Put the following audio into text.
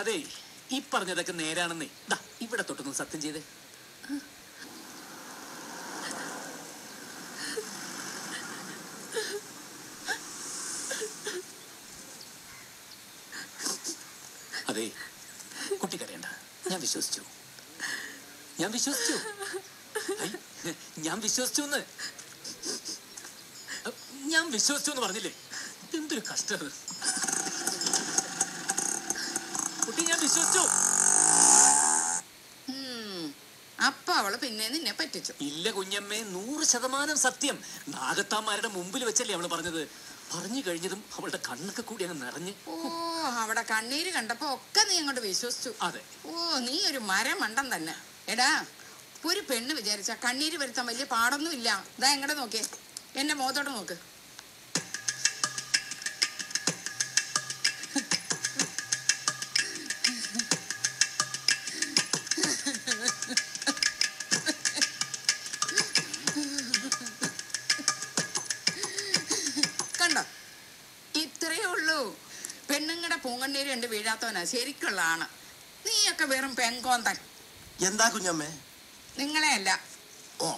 അതെ ഈ പറഞ്ഞതൊക്കെ നേരാണെന്നേ. ദാ ഇവിടെ തൊട്ടൊന്നും സത്യം ചെയ്തേ. അതെ കുട്ടി കരയണ്ട, ഞാൻ വിശ്വസിച്ചു, ഞാൻ വിശ്വസിച്ചു, ഞാൻ വിശ്വസിച്ചു, ഞാൻ വിശ്വസിച്ചു എന്ന് പറഞ്ഞില്ലേ. എന്തൊരു കഷ്ടം കുട്ടി, ഞാൻ വിശ്വസിച്ചു. അപ്പൊ അവള് പിന്നെ നിന്നെ പറ്റിച്ചു. ഇല്ല കുഞ്ഞമ്മേ, 100% സത്യം. നാഗത്താന്മാരുടെ മുമ്പിൽ വെച്ചല്ലേ അവള് പറഞ്ഞത്. പറഞ്ഞു കഴിഞ്ഞതും അവളുടെ കണ്ണൊക്കെ കൂടി അങ്ങ് നിറഞ്ഞു. ഓ, അവിടെ കണ്ണീര് കണ്ടപ്പോ ഒക്കെ നീ അങ്ങോട്ട് വിശ്വസിച്ചു. അതെ. ഓ, നീ ഒരു മരമണ്ടൻ തന്നെ. എടാ, ഒരു പെണ്ണ് വിചാരിച്ച കണ്ണീര് വരുത്താൻ വലിയ പാടൊന്നും ഇല്ല. ഇതാ എങ്ങടെ നോക്കിയേ, എന്റെ മുഖത്തോട്ട് നോക്ക്. കണ്ടോ, ഇത്രയേ ഉള്ളൂ. പെണ്ണുങ്ങളുടെ പൂങ്കണ്ണീര് എന്റെ വീഴാത്തവനാ ശരിക്കുള്ള ആണ്. നീയൊക്കെ വെറും പെങ്കോന്തൻ. എന്താ കുഞ്ഞമ്മേ? നിങ്ങളെ അല്ല. ഓ